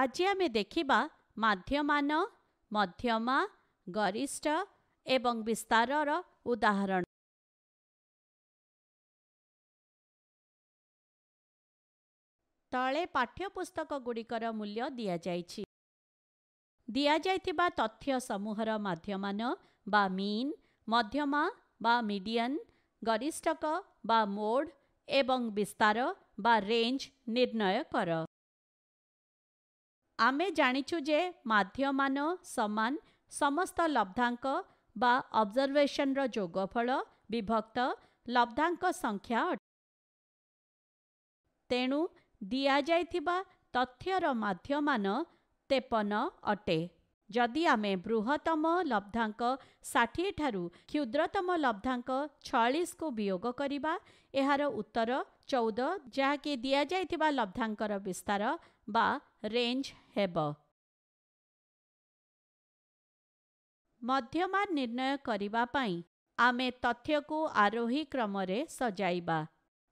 आज आमे देखिबा माध्यमान मध्यमा गरिष्ठ एवं विस्तारर उदाहरण। तळे पाठ्यपुस्तक गुड़िकर मूल्य दि दिया तथ्य समूहर माध्यमान बा मीन मध्यमा बा मीडियन गरिष्ठक बा मोड एवं विस्तार बा रेंज निर्णय कर। आमे जानिचु जे माध्यमान समान समस्त लब्धांक बा ऑब्जर्वेशन रो जोगफल विभक्त लब्धांक संख्या तेणु दिया जाइथिबा तथ्यर माध्यमान 53 अटे। जदि आमे बृहत्तम लब्धांक 60 ठारू क्षुद्रतम लब्धांक 46 को वियोग करिबा एहार उत्तर 14 जहाँकि दिया जाइथिबा लब्धांकर विस्तार बा रेंज हेब। मध्यमान निर्णय करिबा पाई आमे तथ्य को आरोही क्रम रे सजाइबा।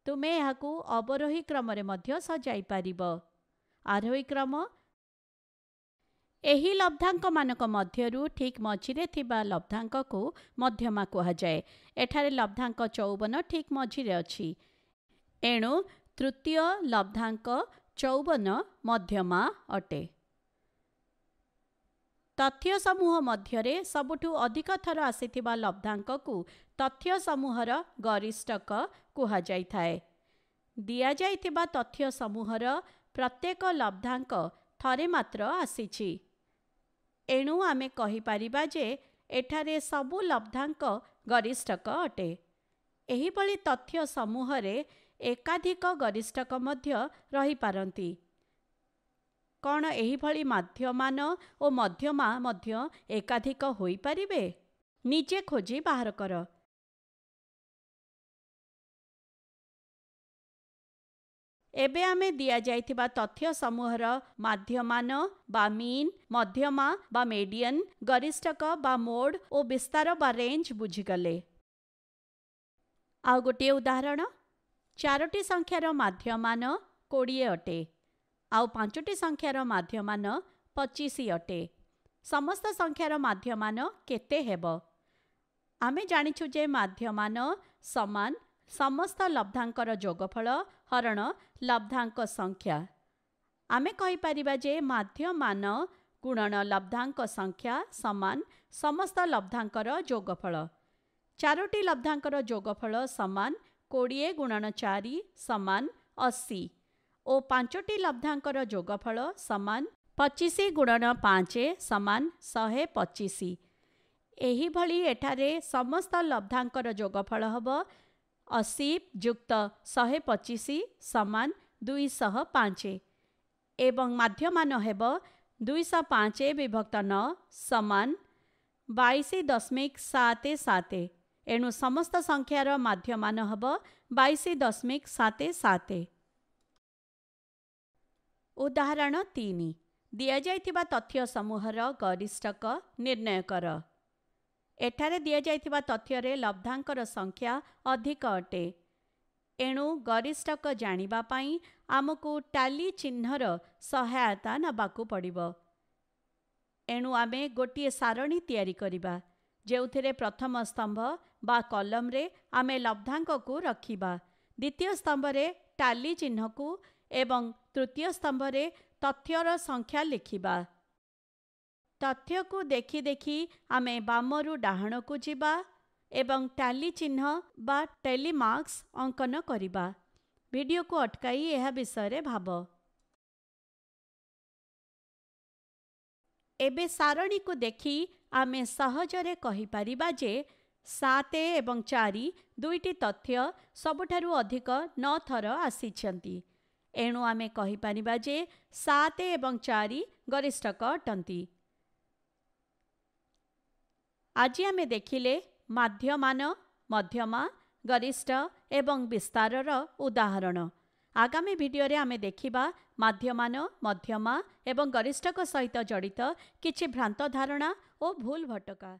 तुमे यहाकू अवरोही क्रम रे मध्य सजाई पारिबो। आरोही क्रम एही लब्धांक मानक मध्यरु ठीक मझिरे थिबा लब्धांक को मध्यमा कहुए। एठारे लब्धांक 54 ठीक मझिरे अछि एणु तृतीय लब्धांक 54 मध्यमा अटे। तथ्य समूह मध्यरे सबुठू अधिक थर आसीथिबा लब्धांक को तथ्य समूहर गरिष्ठक कहुए थाए। दिया जाइथिबा तथ्य समूहर प्रत्येक लब्धांक थरे मात्र आसीछि एणु आमे कहि परिबा जे एठारे सबु लब्धांक गरिष्ठक अटे। एही भली तथ्य समूह रे एकाधिक गरिष्ठक मध्य रही पारंती। कोण एही भली माध्यमान ओ मध्यमा मध्य एकाधिक होई परिबे? निजे खोजी बाहर कर। एबे आमे दिया जाइथिबा तथ्य समूहर माध्यमान बा मीन मध्यमा बा मेडियन गरिष्ठक बा मोड ओ विस्तार बा रेंज बुझिगले। आउ गोटे उदाहरण। 4टी संख्यार माध्यमान 20 अटे आउ 5टी संख्यार माध्यमान 25 अटे। समस्त संख्यार माध्यमान केते हेबो? आमे जानिछु जे माध्यमान समान समस्त लब्धांकर जोगफल हरण लब्धांक संख्या। आमे कहि परिबा जे माध्यमान गुणन लब्धांक संख्या समान समस्त लब्धांकर जोगफल। 4टी लब्धांकर जोगफल समान 20 गुणन 4 समान 80 ओ 5टी लब्धांकर जोगफल समान 25 गुणन 5 समान 125। एही भली एठारे समस्त लब्धांकर जोगफल हब 80 + 125 समान 205 एवं माध्यमान हेब 205 विभक्त 9 समान 22.77। एणु समस्त संख्यार माध्यमान हब 22.77। उदाहरण 3 दिया जाइथिबा तथ्य समूहर गरिष्ठक निर्णय कर। एठारे दिया जाइथिबा तथ्य रे लब्धांकर संख्या अधिक अटे एणु गरिष्ठक जानिबा पाई आमकू टाली चिन्हर सहायता नबाकू पड़िबो। एणु आमे गोटिए सारणी तयारी करिबा जेउथिरे प्रथम स्तंभ बा कॉलम रे आमे लब्धांक को रखिबा। द्वितीय स्तंभ रे टाली चिन्ह को एवं तृतीय स्तंभ रे तथ्यर संख्या लिखिबा। तथ्य को देखि देखि आमे बामरू डाहण को जीवा एवं टाली चिन्ह बा टैली मार्क्स अंकन करिबा। वीडियो को अटकाई यह विषय रे भाव। एबे सारणी को देखि आमे सहज रे कहि परिबा जे 7 और 4 दुईटी तथ्य सबुठारू अधिक 9 थर आसीछंती। एणु आमे कहि परिबा जे 7 और 4 गरिष्ठक अटंती। आज आमे देखिले माध्यमान मध्यमा गरिष्ठ एवं विस्तारर उदाहरण। आगामी वीडियो रे आमे देखिबा माध्यमान मध्यमा एवं गरिष्ठक सहित जड़ित किछि भ्रांत धारणा और भूल भटका।